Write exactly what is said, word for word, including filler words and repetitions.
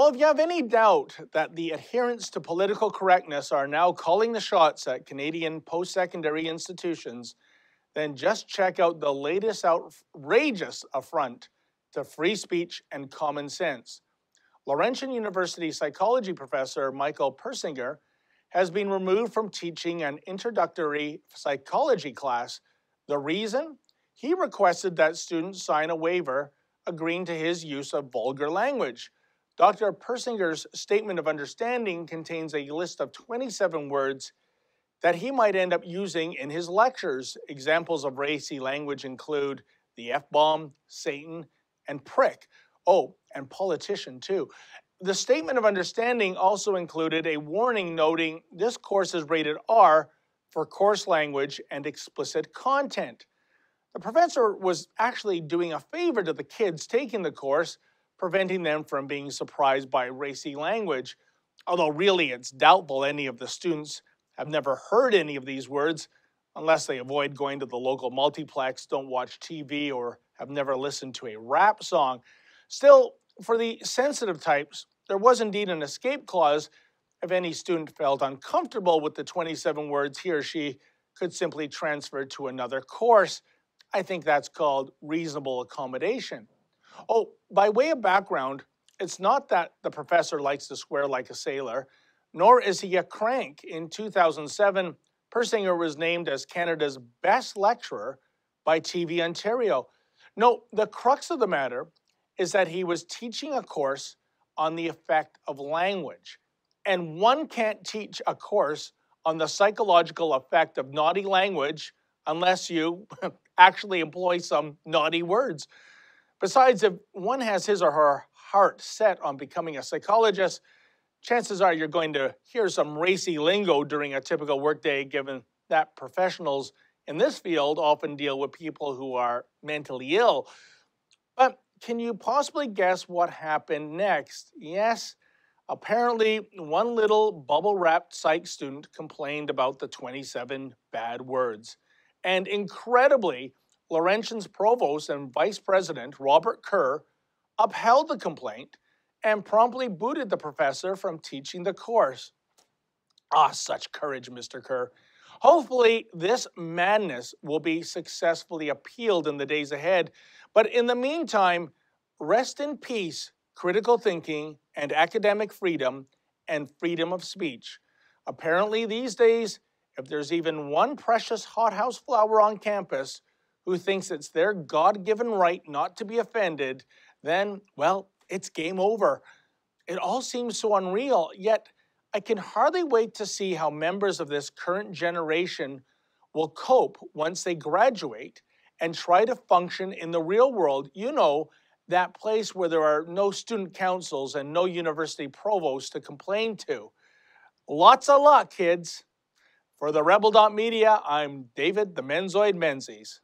Well, if you have any doubt that the adherents to political correctness are now calling the shots at Canadian post-secondary institutions, then just check out the latest outrageous affront to free speech and common sense. Laurentian University psychology professor Michael Persinger has been removed from teaching an introductory psychology class. The reason? He requested that students sign a waiver agreeing to his use of vulgar language. Doctor Persinger's statement of understanding contains a list of twenty-seven words that he might end up using in his lectures. Examples of racy language include the F-bomb, Satan, and prick. Oh, and politician too. The statement of understanding also included a warning noting this course is rated R for coarse language and explicit content. The professor was actually doing a favor to the kids taking the course, preventing them from being surprised by racy language. Although really it's doubtful any of the students have never heard any of these words, unless they avoid going to the local multiplex, don't watch T V, or have never listened to a rap song. Still, for the sensitive types, there was indeed an escape clause. If any student felt uncomfortable with the twenty-seven words, he or she could simply transfer to another course. I think that's called reasonable accommodation. Oh, by way of background, it's not that the professor likes to swear like a sailor, nor is he a crank. In two thousand seven, Persinger was named as Canada's best lecturer by T V Ontario. No, the crux of the matter is that he was teaching a course on the effect of language. And one can't teach a course on the psychological effect of naughty language unless you actually employ some naughty words. Besides, if one has his or her heart set on becoming a psychologist, chances are you're going to hear some racy lingo during a typical workday, given that professionals in this field often deal with people who are mentally ill. But can you possibly guess what happened next? Yes, apparently one little bubble-wrapped psych student complained about the twenty-seven bad words. And incredibly, Laurentian's provost and vice president, Robert Kerr, upheld the complaint and promptly booted the professor from teaching the course. Ah, such courage, Mister Kerr. Hopefully, this madness will be successfully appealed in the days ahead. But in the meantime, rest in peace, critical thinking and academic freedom and freedom of speech. Apparently, these days, if there's even one precious hothouse flower on campus who thinks it's their God-given right not to be offended, then, well, it's game over. It all seems so unreal, yet I can hardly wait to see how members of this current generation will cope once they graduate and try to function in the real world, you know, that place where there are no student councils and no university provosts to complain to. Lots of luck, kids. For the Rebel dot media, I'm David the Menzoid Menzies.